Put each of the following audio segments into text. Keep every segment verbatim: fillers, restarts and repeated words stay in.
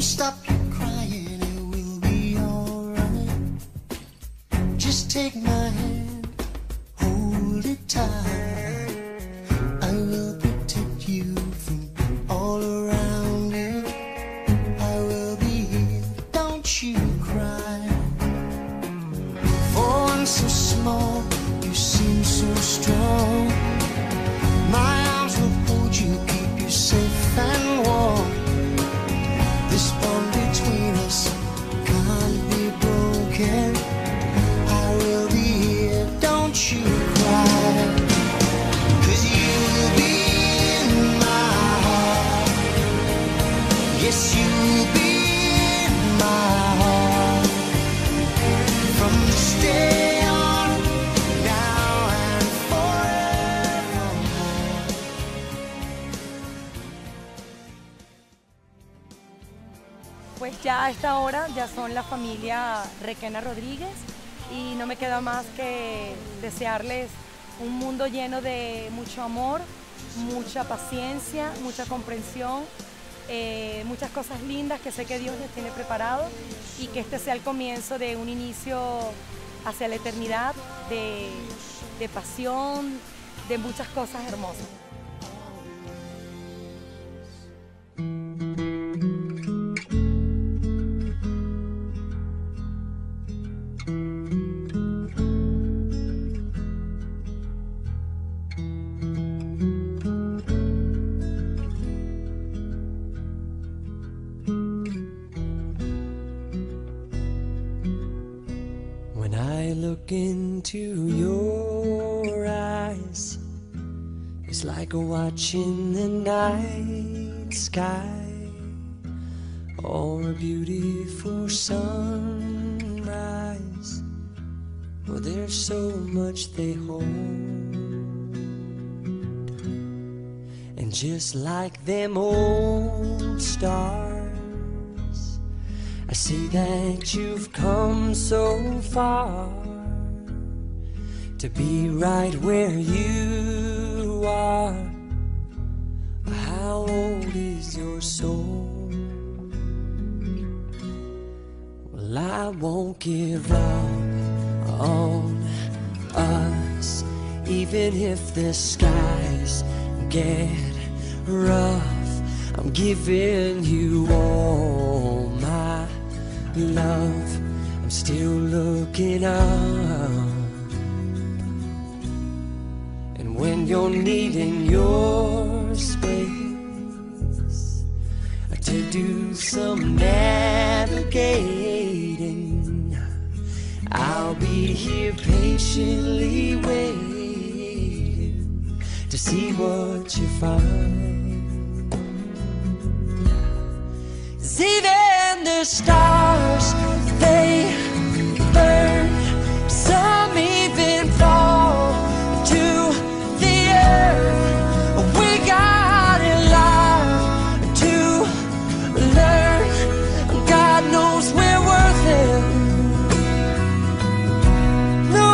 Stop your crying, it will be alright. Just take my hand, hold it tight. I will protect you from all around you. I will be here, don't you cry. For I'm so small, you seem so strong. My arms will hold you, keep you safe and warm. This bond between us can't be broken. I will be here, don't you cry. 'Cause you will be in my heart. Yes, you will be in my heart. From this day on, now and forever. Pues ya a esta hora ya son la familia Requena Rodríguez y no me queda más que desearles un mundo lleno de mucho amor, mucha paciencia, mucha comprensión, eh, muchas cosas lindas que sé que Dios les tiene preparado y que este sea el comienzo de un inicio hacia la eternidad de, de pasión, de muchas cosas hermosas. I look into your eyes, it's like watching the night sky or a beautiful sunrise. Well, there's so much they hold, and just like them old stars, I see that you've come so far to be right where you are. How old is your soul? Well, I won't give up on us, even if the skies get rough. I'm giving you all my love, I'm still looking up. And when you're needing your space to do some navigating, I'll be here patiently waiting to see what you find. 'Cause even the stars, they burn, some even fall to the earth. We got a lot to learn, God knows we're worth it. No,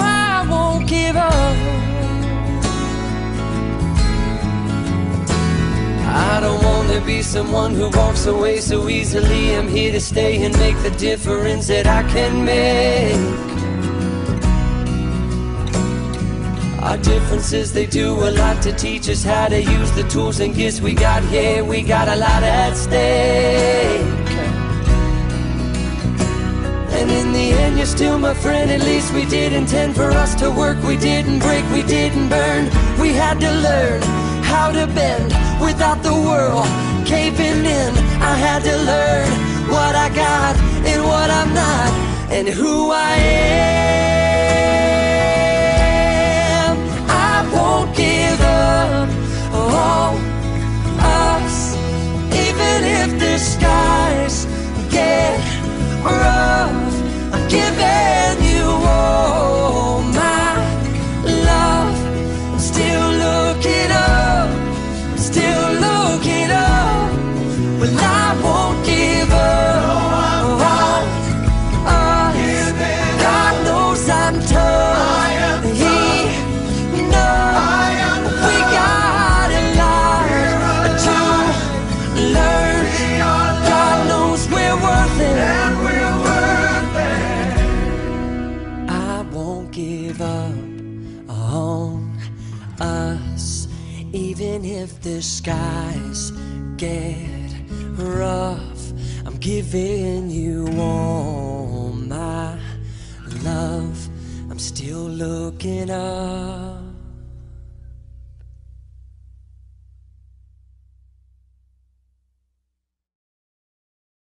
I won't give up. I don't wanna be someone who walks away so easily. I'm here to stay and make the difference that I can make. Our differences, they do a lot to teach us how to use the tools and gifts we got here. We got a lot at stake, and in the end you're still my friend. At least we did intend for us to work. We didn't break, we didn't burn. We had to learn how to bend without the world caving in. I had to learn what I got and what I'm not and who I am. Give up, oh, us, even if the skies get rough. I'm giving you all my love. I'm still looking up, I'm still looking up. Well, I won't give up, oh, us. God knows I'm tough. He knows. Us, even if the skies get rough, I'm giving you all my love. I'm still looking up.